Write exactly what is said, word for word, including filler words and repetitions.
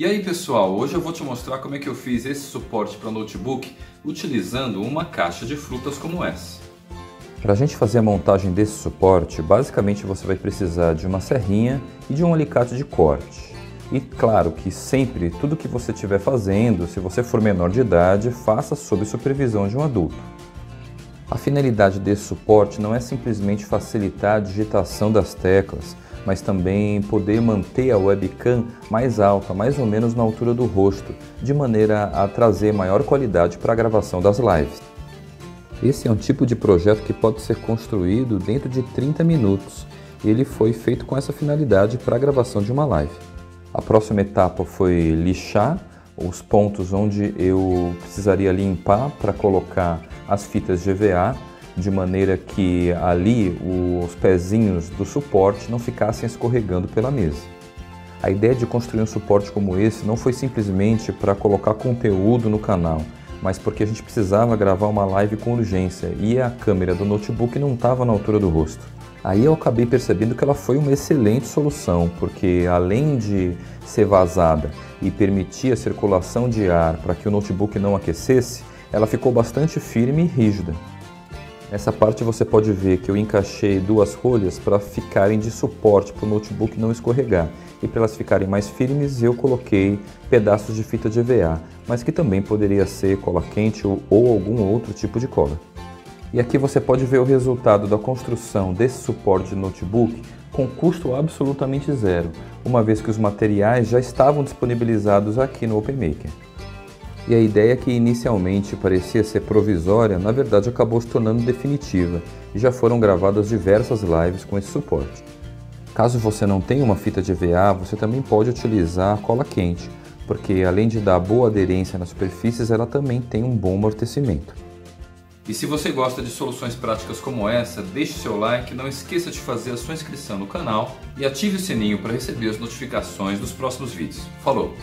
E aí pessoal, hoje eu vou te mostrar como é que eu fiz esse suporte para notebook utilizando uma caixa de frutas como essa. Para a gente fazer a montagem desse suporte, basicamente você vai precisar de uma serrinha e de um alicate de corte. E claro que sempre, tudo que você estiver fazendo, se você for menor de idade, faça sob supervisão de um adulto. A finalidade desse suporte não é simplesmente facilitar a digitação das teclas, mas também poder manter a webcam mais alta, mais ou menos na altura do rosto, de maneira a trazer maior qualidade para a gravação das lives. Esse é um tipo de projeto que pode ser construído dentro de trinta minutos. Ele foi feito com essa finalidade para a gravação de uma live. A próxima etapa foi lixar os pontos onde eu precisaria limpar para colocar as fitas G V A, de maneira que ali os pezinhos do suporte não ficassem escorregando pela mesa. A ideia de construir um suporte como esse não foi simplesmente para colocar conteúdo no canal, mas porque a gente precisava gravar uma live com urgência e a câmera do notebook não estava na altura do rosto. Aí eu acabei percebendo que ela foi uma excelente solução, porque além de ser vazada e permitir a circulação de ar para que o notebook não aquecesse, ela ficou bastante firme e rígida. Nessa parte você pode ver que eu encaixei duas rolhas para ficarem de suporte para o notebook não escorregar, e para elas ficarem mais firmes eu coloquei pedaços de fita de E V A, mas que também poderia ser cola quente ou, ou algum outro tipo de cola. E aqui você pode ver o resultado da construção desse suporte de notebook com custo absolutamente zero, uma vez que os materiais já estavam disponibilizados aqui no OpenMaker. E a ideia que inicialmente parecia ser provisória, na verdade acabou se tornando definitiva e já foram gravadas diversas lives com esse suporte. Caso você não tenha uma fita de E V A, você também pode utilizar a cola quente, porque além de dar boa aderência nas superfícies, ela também tem um bom amortecimento. E se você gosta de soluções práticas como essa, deixe seu like, não esqueça de fazer a sua inscrição no canal e ative o sininho para receber as notificações dos próximos vídeos. Falou!